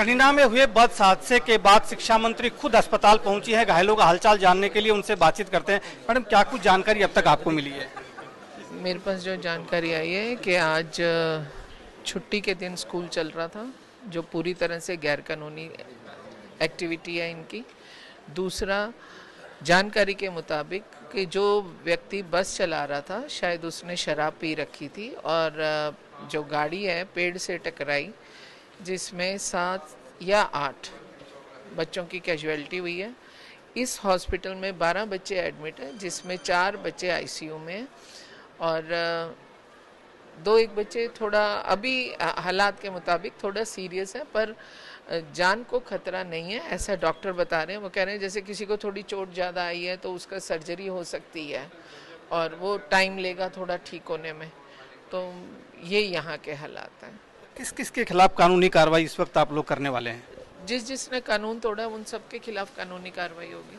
कनीना में हुए बस हादसे के बाद शिक्षा मंत्री खुद अस्पताल पहुंची है घायलों का हालचाल जानने के लिए, उनसे बातचीत करते हैं। मैडम, क्या कुछ जानकारी अब तक आपको मिली है? मेरे पास जो जानकारी आई है कि आज छुट्टी के दिन स्कूल चल रहा था, जो पूरी तरह से गैरकानूनी एक्टिविटी है इनकी। दूसरा, जानकारी के मुताबिक कि जो व्यक्ति बस चला रहा था शायद उसने शराब पी रखी थी और जो गाड़ी है पेड़ से टकराई, जिसमें 7 या 8 बच्चों की कैजुअलिटी हुई है। इस हॉस्पिटल में 12 बच्चे एडमिट हैं, जिसमें 4 बच्चे आईसीयू में हैं और 2-1 बच्चे थोड़ा अभी हालात के मुताबिक थोड़ा सीरियस है, पर जान को खतरा नहीं है ऐसा डॉक्टर बता रहे हैं। वो कह रहे हैं जैसे किसी को थोड़ी चोट ज़्यादा आई है तो उसका सर्जरी हो सकती है और वो टाइम लेगा थोड़ा ठीक होने में। तो ये यहाँ के हालात हैं। किस किस के खिलाफ कानूनी कार्रवाई इस वक्त आप लोग करने वाले हैं? जिस जिसने कानून तोड़ा उन सब के खिलाफ कानूनी कार्रवाई होगी।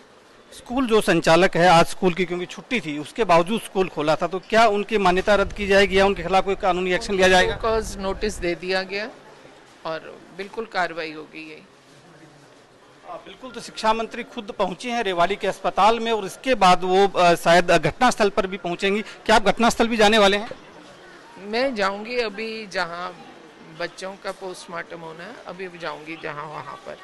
स्कूल जो संचालक है, आज स्कूल की क्योंकि छुट्टी थी उसके बावजूद स्कूल खोला था, तो क्या उनकी मान्यता रद्द की जाएगी या उनके खिलाफ कोई कानूनी एक्शन लिया जाएगा? कॉज नोटिस दे दिया गया और बिल्कुल कार्रवाई होगी। यही बिल्कुल। तो शिक्षा मंत्री खुद पहुंची हैं रेवाड़ी के अस्पताल में और इसके बाद वो शायद घटनास्थल पर भी पहुंचेंगी। क्या आप घटनास्थल भी जाने वाले हैं? मैं जाऊंगी अभी, जहाँ बच्चों का पोस्टमार्टम होना है, अभी जाऊंगी जहाँ वहाँ पर।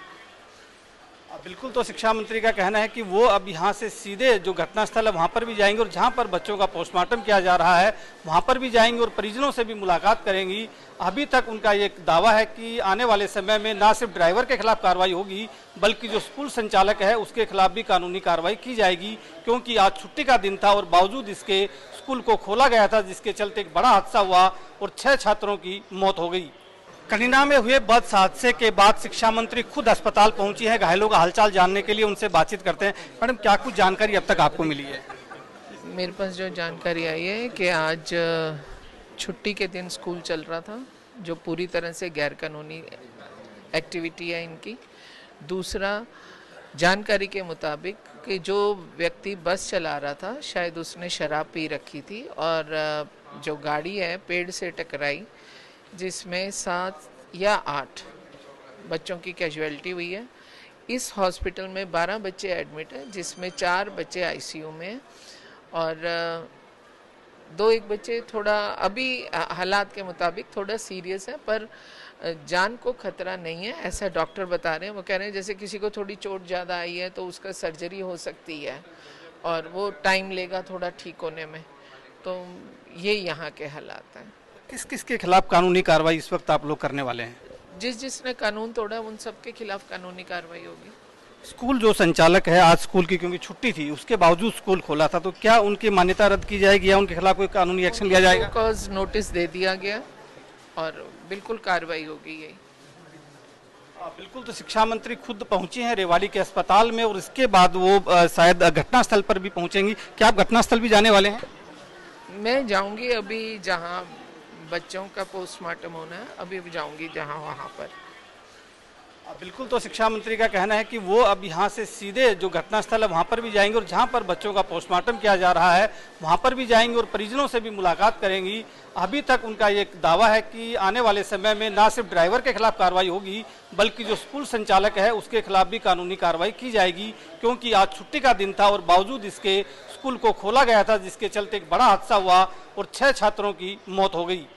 बिल्कुल। तो शिक्षा मंत्री का कहना है कि वो अब यहाँ से सीधे जो घटनास्थल है वहाँ पर भी जाएंगे और जहाँ पर बच्चों का पोस्टमार्टम किया जा रहा है वहाँ पर भी जाएंगे और परिजनों से भी मुलाकात करेंगी। अभी तक उनका ये दावा है कि आने वाले समय में ना सिर्फ ड्राइवर के खिलाफ कार्रवाई होगी बल्कि जो स्कूल संचालक है उसके खिलाफ भी कानूनी कार्रवाई की जाएगी, क्योंकि आज छुट्टी का दिन था और बावजूद इसके स्कूल को खोला गया था, जिसके चलते एक बड़ा हादसा हुआ और 6 छात्रों की मौत हो गई। कनीना में हुए बस हादसे के बाद शिक्षा मंत्री खुद अस्पताल पहुंची है घायलों का हालचाल जानने के लिए, उनसे बातचीत करते हैं। मैडम, क्या कुछ जानकारी अब तक आपको मिली है? मेरे पास जो जानकारी आई है कि आज छुट्टी के दिन स्कूल चल रहा था, जो पूरी तरह से गैरकानूनी एक्टिविटी है इनकी। दूसरा, जानकारी के मुताबिक कि जो व्यक्ति बस चला रहा था शायद उसने शराब पी रखी थी और जो गाड़ी है पेड़ से टकराई, जिसमें 7 या 8 बच्चों की कैजुअलिटी हुई है। इस हॉस्पिटल में 12 बच्चे एडमिट हैं, जिसमें 4 बच्चे आईसीयू में हैं और 2-1 बच्चे थोड़ा अभी हालात के मुताबिक थोड़ा सीरियस है, पर जान को खतरा नहीं है ऐसा डॉक्टर बता रहे हैं। वो कह रहे हैं जैसे किसी को थोड़ी चोट ज़्यादा आई है तो उसका सर्जरी हो सकती है और वो टाइम लेगा थोड़ा ठीक होने में। तो ये यहाँ के हालात हैं। किस किस के खिलाफ कानूनी कार्रवाई इस वक्त आप लोग करने वाले हैं? जिस जिसने कानून तोड़ा उन सब के खिलाफ कानूनी कार्रवाई होगी। स्कूल जो संचालक है, आज स्कूल की क्योंकि छुट्टी थी उसके बावजूद स्कूल खोला था, तो क्या उनकी मान्यता रद्द की जाएगी या उनके खिलाफ कोई कानूनी एक्शन लिया जाएगा? कॉज नोटिस दे दिया गया और बिल्कुल कार्रवाई होगी। यही बिल्कुल। तो शिक्षा मंत्री खुद पहुंची हैं रेवाड़ी के अस्पताल में और इसके बाद वो शायद घटनास्थल पर भी पहुंचेंगी। क्या आप घटनास्थल भी जाने वाले हैं? मैं जाऊंगी अभी, जहाँ बच्चों का पोस्टमार्टम होना है, अभी जाऊंगी जहाँ वहाँ पर। बिल्कुल। तो शिक्षा मंत्री का कहना है कि वो अब यहाँ से सीधे जो घटनास्थल है वहाँ पर भी जाएंगे और जहाँ पर बच्चों का पोस्टमार्टम किया जा रहा है वहाँ पर भी जाएंगे और परिजनों से भी मुलाकात करेंगी। अभी तक उनका ये दावा है कि आने वाले समय में ना सिर्फ ड्राइवर के खिलाफ कार्रवाई होगी बल्कि जो स्कूल संचालक है उसके खिलाफ भी कानूनी कार्रवाई की जाएगी, क्योंकि आज छुट्टी का दिन था और बावजूद इसके स्कूल को खोला गया था, जिसके चलते एक बड़ा हादसा हुआ और 6 छात्रों की मौत हो गई।